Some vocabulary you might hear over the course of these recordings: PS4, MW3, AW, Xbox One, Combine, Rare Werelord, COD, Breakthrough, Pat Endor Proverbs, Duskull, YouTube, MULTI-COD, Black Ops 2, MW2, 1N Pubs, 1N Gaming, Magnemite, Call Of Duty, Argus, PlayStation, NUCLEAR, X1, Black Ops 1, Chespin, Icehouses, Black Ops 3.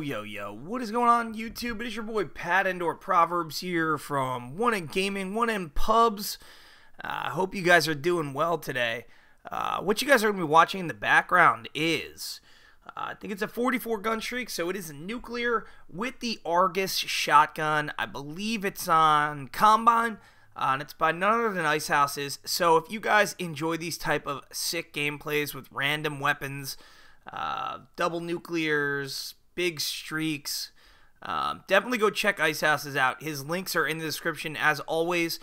Yo, what is going on YouTube? It is your boy Pat Endor Proverbs here from 1N Gaming, 1N Pubs. I hope you guys are doing well today. What you guys are going to be watching in the background is, I think it's a 44 gun streak, so it is nuclear with the Argus shotgun. I believe it's on Combine, and it's by none other than Icehouses. So if you guys enjoy these type of sick gameplays with random weapons, double nuclears, big streaks, definitely go check Icehouses out. His links are in the description as always.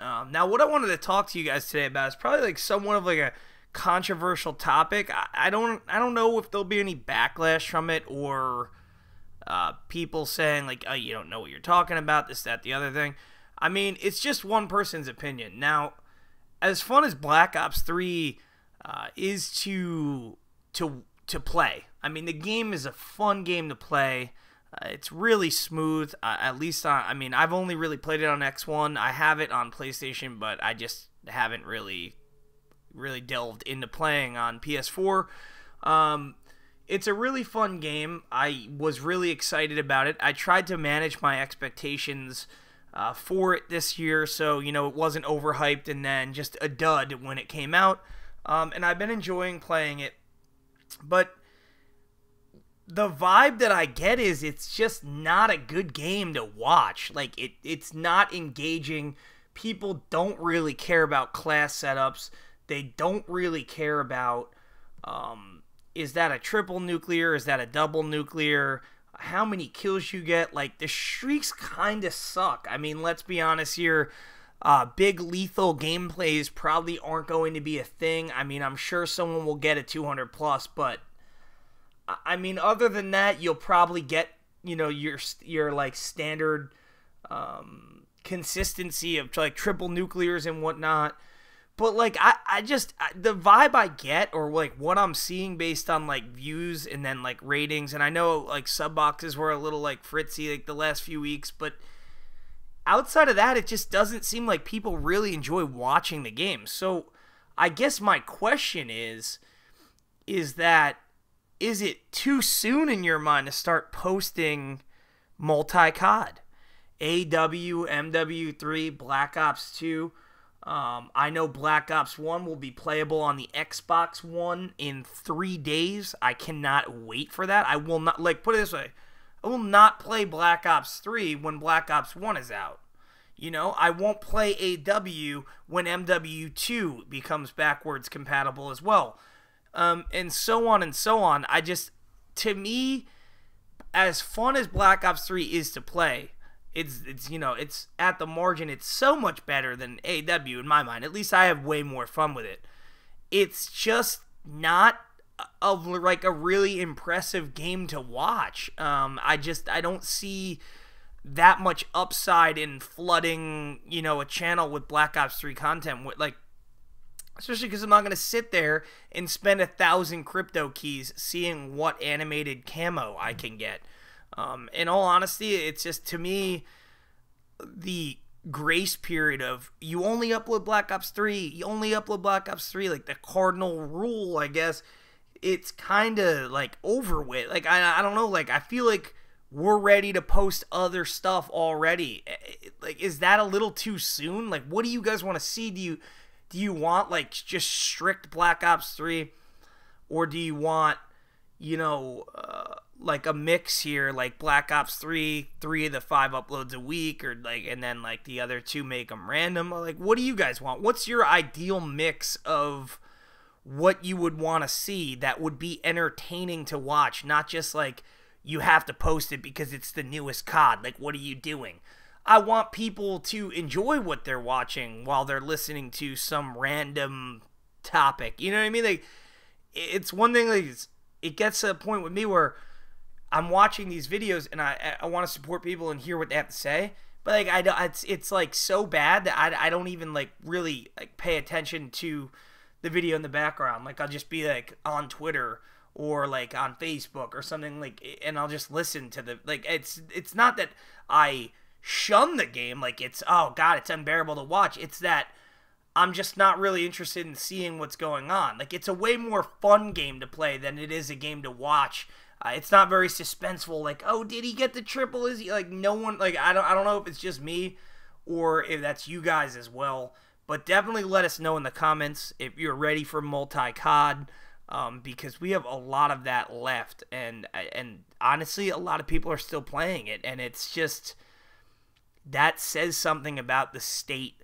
Now what I wanted to talk to you guys today about is probably like somewhat of like a controversial topic. I don't know if there'll be any backlash from it or people saying like, oh, you don't know what you're talking about, this, that, the other thing. I mean, it's just one person's opinion. Now, as fun as Black Ops 3 is to play, I mean, the game is a fun game to play. It's really smooth, at least on, I mean, I've only really played it on X1. I have it on PlayStation, but I just haven't really delved into playing on PS4. It's a really fun game. I was really excited about it. I tried to manage my expectations for it this year, so, you know, it wasn't overhyped and then just a dud when it came out. And I've been enjoying playing it. But the vibe that I get is it's just not a good game to watch. Like, it's not engaging. People don't really care about class setups. They don't really care about, is that a triple nuclear? Is that a double nuclear? How many kills you get? Like, the streaks kind of suck. I mean, let's be honest here. Big lethal gameplays probably aren't going to be a thing. I mean, I'm sure someone will get a 200 plus, but I mean, other than that, you'll probably get, you know, your like standard consistency of like triple nuclears and whatnot. But like, I just the vibe I get, or like what I'm seeing based on like views and then like ratings, and I know like sub boxes were a little like fritzy like the last few weeks, but outside of that, it just doesn't seem like people really enjoy watching the game. So I guess my question is it too soon in your mind to start posting multi-COD? AW, MW3, Black Ops 2. I know Black Ops 1 will be playable on the Xbox One in 3 days. I cannot wait for that. I will not, like, put it this way. I will not play Black Ops 3 when Black Ops 1 is out. You know, I won't play AW when MW2 becomes backwards compatible as well. And so on and so on. I just, to me, as fun as Black Ops 3 is to play, it's you know, it's at the margin, it's so much better than AW in my mind. At least I have way more fun with it. It's just not of like a really impressive game to watch. I don't see that much upside in flooding, you know, a channel with Black Ops 3 content, with like, especially because I'm not gonna sit there and spend 1,000 crypto keys seeing what animated camo I can get. In all honesty, it's just, to me, the grace period of you only upload Black Ops 3, like the cardinal rule, I guess. It's kind of like over with. Like, I don't know, like I feel like we're ready to post other stuff already. Like, is that a little too soon? Like, what do you guys want to see? Do you want like just strict Black Ops 3, or do you want, you know, like a mix here, like Black Ops 3, 3 of the 5 uploads a week, or like, and then like the other 2 make them random? Like, what do you guys want? What's your ideal mix of what you would want to see that would be entertaining to watch, not just like you have to post it because it's the newest COD? Like, what are you doing? I want people to enjoy what they're watching while they're listening to some random topic. You know what I mean? Like, it's one thing, like, it gets to a point with me where I'm watching these videos and I want to support people and hear what they have to say, but like, I don't, it's like so bad that I don't even like really like pay attention to the video in the background. Like, I'll just be like on Twitter or like on Facebook or something, like, and I'll just listen to the, like, it's not that I shun the game, like it's, oh god, it's unbearable to watch. It's that I'm just not really interested in seeing what's going on. Like, it's a way more fun game to play than it is a game to watch. It's not very suspenseful, like, oh, did he get the triple? Is he, like, no one, like, I don't know if it's just me or if that's you guys as well, but definitely let us know in the comments if you're ready for multi-COD, because we have a lot of that left, and honestly, a lot of people are still playing it, and it's just, that says something about the state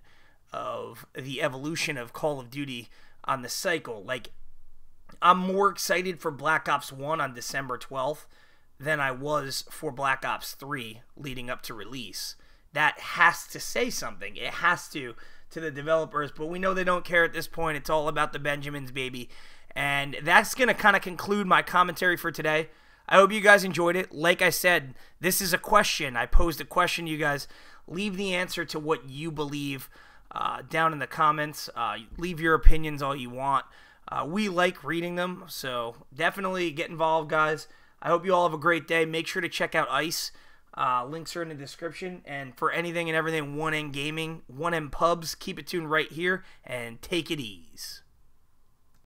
of the evolution of Call of Duty on the cycle. Like, I'm more excited for Black Ops 1 on December 12th than I was for Black Ops 3 leading up to release. That has to say something. It has to the developers, but we know they don't care at this point. It's all about the Benjamins, baby. And that's going to kind of conclude my commentary for today. I hope you guys enjoyed it. Like I said, this is a question. I posed a question to you guys. Leave the answer to what you believe down in the comments. Leave your opinions all you want. We like reading them, so definitely get involved, guys. I hope you all have a great day. Make sure to check out Ice. Links are in the description. And for anything and everything 1N Gaming, 1N Pubs, keep it tuned right here, and take it easy.